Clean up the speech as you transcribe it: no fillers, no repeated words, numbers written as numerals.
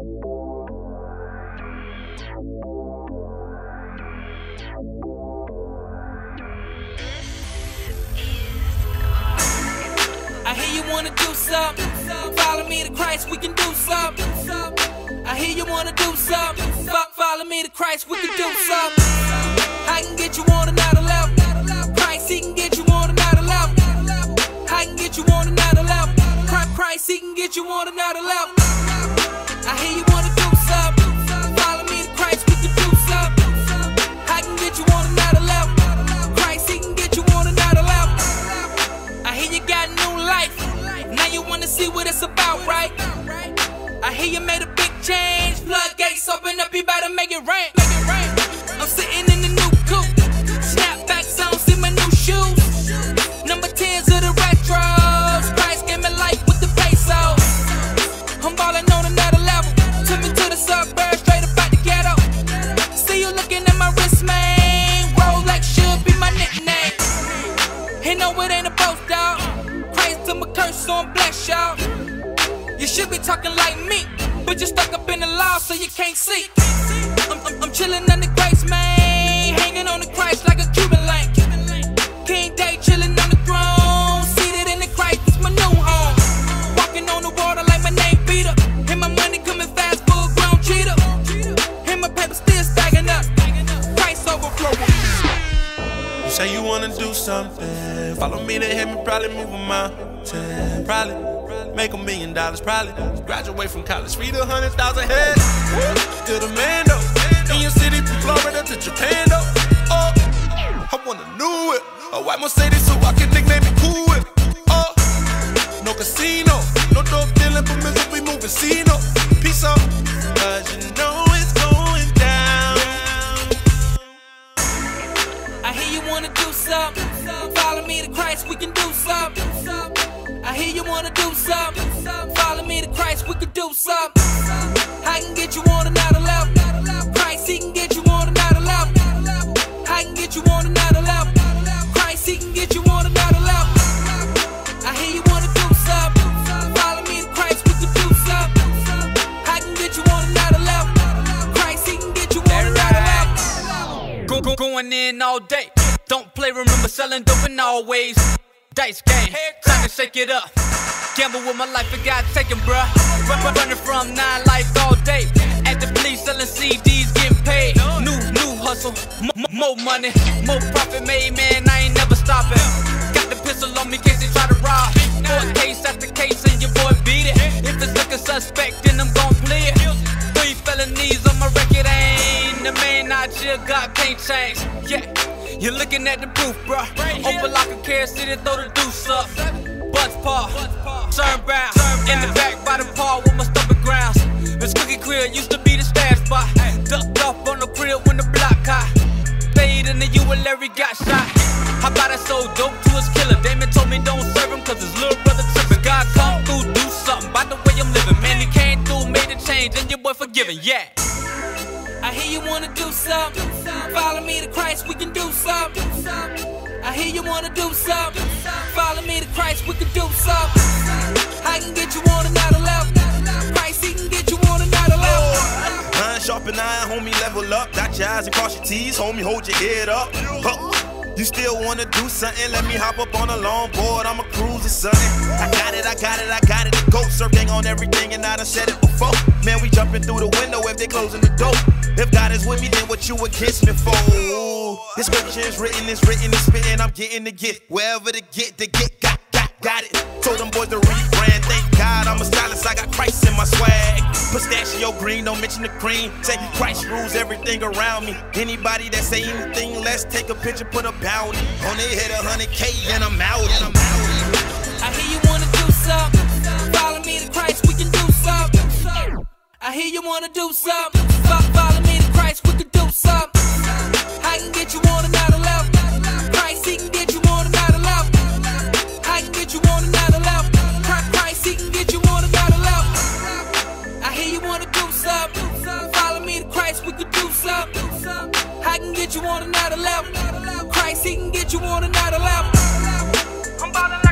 I hear you wanna do something. Follow me to Christ, we can do something. I hear you wanna do something. Follow me to Christ, we can do something. I can get you on another level. Christ, he can get you on another level. I can get you on another level. Christ, he can get you on another level. I hear you wanna do something. Follow me to Christ, we can do something. I can get you on another level. Christ, he can get you on another level. I hear you got new life. Now you wanna see what it's about, right? I hear you made a big change. Floodgates open up, you better make it rain. I'm sitting in the new coupe, snapbacks on, see my new shoes. Number 10s of the retros. Christ gave me life with the pesos. I'm ballin' on another level. Took me to the suburbs, straight up out the ghetto. See you looking at my wrist, man. Rolex should be my nickname. And no, it ain't a boast, dog. Christ took my curse, so I'm blessed, y'all. You should be talking like me, but you're stuck up in the law, so you can't see. I'm chillin' under grace, man. Hanging on the Christ like a Cuban link. King Day chillin' on the throne. Seated in the Christ, it's my new home. Walking on the water like my name Peter. And my money coming fast, full grown cheetah. And my paper still stacking up. Christ overflowing. You say you wanna do something. Follow me to heaven, probably move a mountain. Probably make $1 million, probably graduate from college, feed 100,000 heads. To the man though, in your city from Florida to Japan though. Oh, I want a new whip, a white Mercedes so I can nickname it Cool Whip. Oh, no casino, no dope dealing, but music we moving casino. Peace out, 'cause you know it's going down. I hear you wanna do something. Follow me to Christ, we can do something. I hear you wanna do something. Follow me to Christ, we can do something. I can get you on another level. Christ, he can get you on another level. I can get you on another level. Christ, he can get you on another level. I hear you wanna do something. Follow me to Christ, we can do something. I can get you on another level. Christ, he can get you on another level. Going in all day. Don't play, remember selling dope and always. Dice game, time to shake it up. Gamble with my life, I got taken, bruh. Running from 9 life all day. At the police selling CDs, getting paid. New hustle, more money, more profit made, man, I ain't never stopping. Got the pistol on me, case they try to rob. Court case after case and your boy beat it. If it's like a suspect, then I'm gon' play it. 3 felonies on my record, I ain't the man out here, God can't change. Yeah. You're looking at the proof, bruh. Open like a Kansas City, throw the deuce up. Buzz paw, turn round. In the back by the paw with my stomach grounds. This cookie crib used to be the stash spot. Ducked off on the crib when the block hot. Fade into you and Larry got shot. How about I sold dope to his killer? Damon told me don't serve him cause his little brother tripping. God come through, do something by the way I'm living. Man, he came through, made a change, and your boy forgiven, yeah. I hear you wanna do something. Follow me to Christ, we can do something. I hear you wanna do something. Follow me to Christ, we can do something. I can get you on another level. Christ, he can get you on another level. Mind sharpen iron, homie, level up. Dot your I's and cross your T's, homie, hold your head up. You still wanna do something? Let me hop up on a longboard, I'ma cruise or something. I got it, I got it, I got it. The goat surfing on everything, and I done said it before. Man, we jumping through the window if they closing the door. If God is with me, then what you against me for? This scripture is written, it's written, it's spitting. I'm getting the gift. Wherever the get, got it. Told them boys to rebrand. Thank God I'm a stylist, I got Christ in my swag. Pistachio green, don't mention the cream. Say Christ rules everything around me. Anybody that say anything less, take a picture, put a bounty. On they hit 100K and I'm out. I hear you wanna do something. Follow me to Christ, we can do something. I hear you wanna do something. Follow me to Christ, we can do something. I can get you on another level. Christ, he can get you on another level. I can get you on another level. Christ, he can get you on another level. I hear you wanna do something. Follow me to Christ, we can do something. I can get you on another level. Christ, he can get you on another level. I'm ballin'